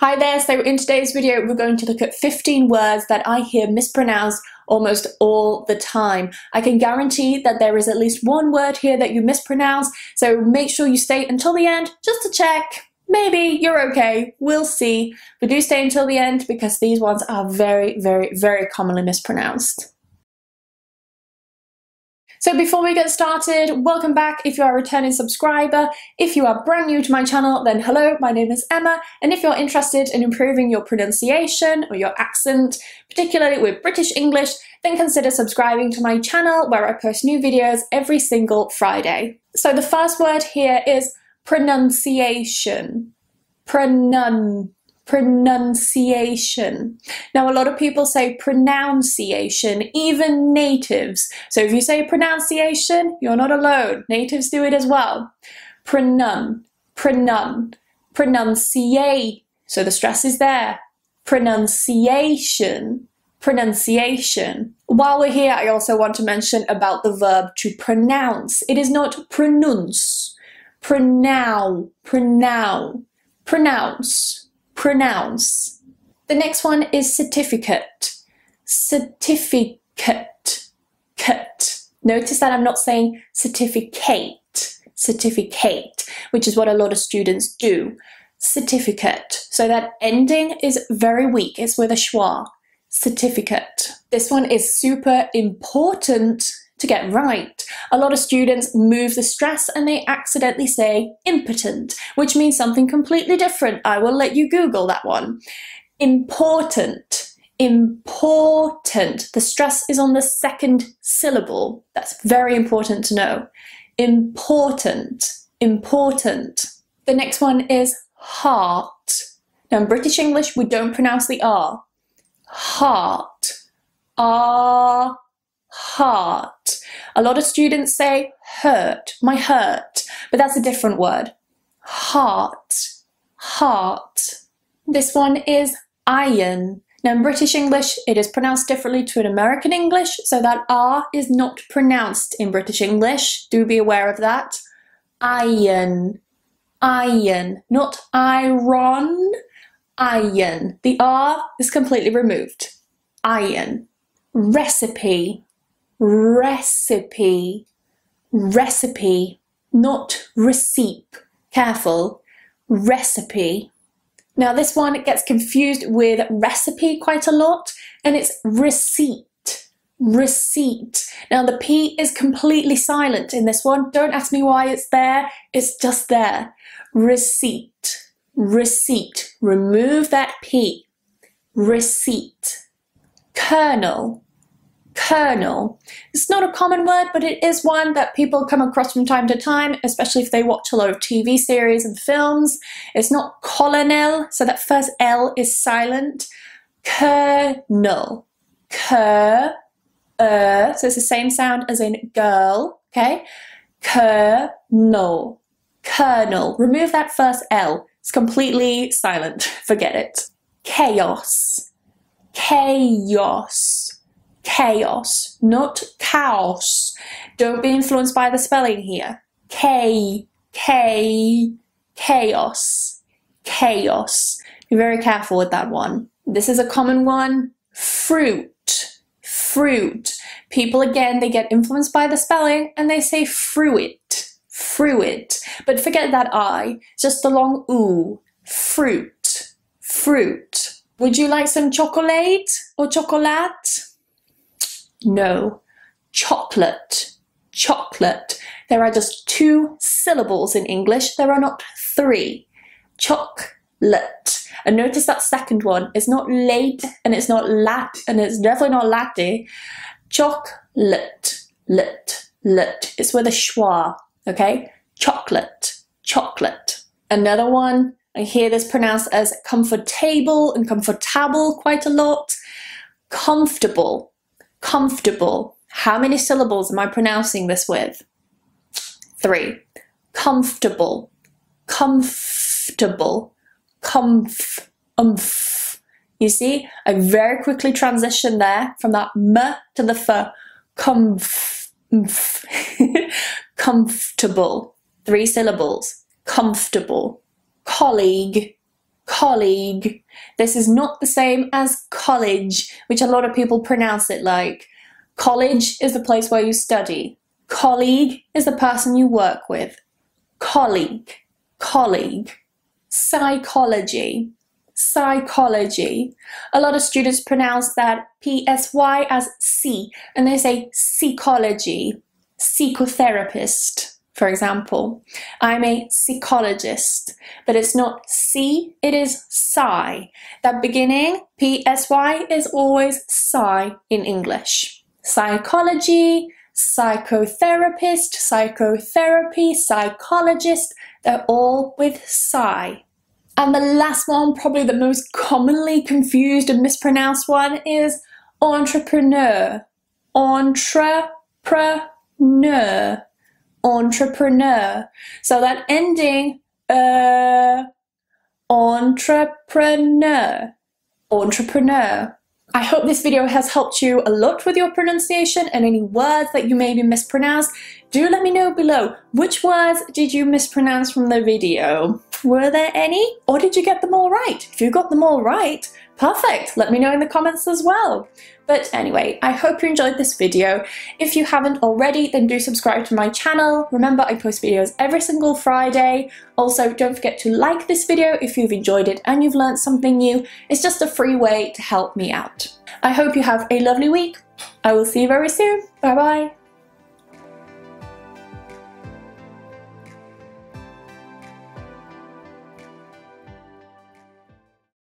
Hi there, so in today's video we're going to look at 15 words that I hear mispronounced almost all the time. I can guarantee that there is at least one word here that you mispronounce, so make sure you stay until the end just to check. Maybe you're okay, we'll see. But do stay until the end because these ones are very commonly mispronounced. So before we get started, welcome back if you are a returning subscriber. If you are brand new to my channel, then hello, my name is Emma, and if you're interested in improving your pronunciation or your accent, particularly with British English, then consider subscribing to my channel where I post new videos every single Friday. So the first word here is pronunciation. Pronunciation. Now, a lot of people say pronunciation, even natives. So if you say pronunciation, you're not alone. Natives do it as well. Pronunciate. So the stress is there. Pronunciation. While we're here, I also want to mention about the verb to pronounce. It is not pronounce. Pronounce. The next one is certificate. Certificate. Notice that I'm not saying certificate, which is what a lot of students do. Certificate. So that ending is very weak. It's with a schwa. Certificate. This one is super important to get right. A lot of students move the stress and they accidentally say impotent, which means something completely different. I will let you Google that one. Important. The stress is on the second syllable. That's very important to know. Important. The next one is heart. Now in British English, we don't pronounce the R. Heart. Heart. A lot of students say hurt, my hurt, but that's a different word. Heart. This one is iron. Now in British English, it is pronounced differently to an American English, so that R is not pronounced in British English. Do be aware of that. Iron, not iron, iron. The R is completely removed. Iron. Recipe, not receipt. Careful. Recipe. Now this one gets confused with recipe quite a lot, and it's receipt. Now the P is completely silent in this one. Don't ask me why it's there. It's just there. Receipt. Remove that P. Receipt. Kernel. It's not a common word, but it is one that people come across from time to time, especially if they watch a lot of TV series and films. It's not colonel, so that first L is silent. Kernel. So it's the same sound as in girl, okay? Kernel. Remove that first L. It's completely silent. Forget it. Chaos, not chaos. Don't be influenced by the spelling here. Chaos. Be very careful with that one. This is a common one. Fruit. People, again, they get influenced by the spelling and they say fruit. But forget that I, just the long oo. Fruit. Would you like some chocolate or chocolate? No. Chocolate. There are just two syllables in English. There are not three. Chocolate. And notice that second one. It's not late and it's not lat and it's definitely not latte. Chocolate. Lit. It's with a schwa. Okay? Chocolate. Another one. I hear this pronounced as comfortable and comfortable quite a lot. Comfortable. How many syllables am I pronouncing this with? Three. Comfortable. You see, I very quickly transition there from that M to the F. Comfortable. Three syllables. Comfortable. Colleague, colleague. This is not the same as college, which a lot of people pronounce it like. College is the place where you study. Colleague is the person you work with. Colleague, colleague. Psychology, psychology. A lot of students pronounce that P-S-Y as C, and they say psychology, psychotherapist, for example. I'm a psychologist, but it's not C, it is psi. That beginning, P-S-Y, is always psi in English. Psychology, psychotherapist, psychotherapy, psychologist, they're all with psi. And the last one, probably the most commonly confused and mispronounced one, is entrepreneur. Entrepreneur. Entrepreneur. So that ending, entrepreneur. Entrepreneur. I hope this video has helped you a lot with your pronunciation and any words that you maybe mispronounced. Do let me know below, which words did you mispronounce from the video? Were there any? Or did you get them all right? If you got them all right, perfect! Let me know in the comments as well. But anyway, I hope you enjoyed this video. If you haven't already, then do subscribe to my channel. Remember, I post videos every single Friday. Also, don't forget to like this video if you've enjoyed it and you've learned something new. It's just a free way to help me out. I hope you have a lovely week. I will see you very soon. Bye bye!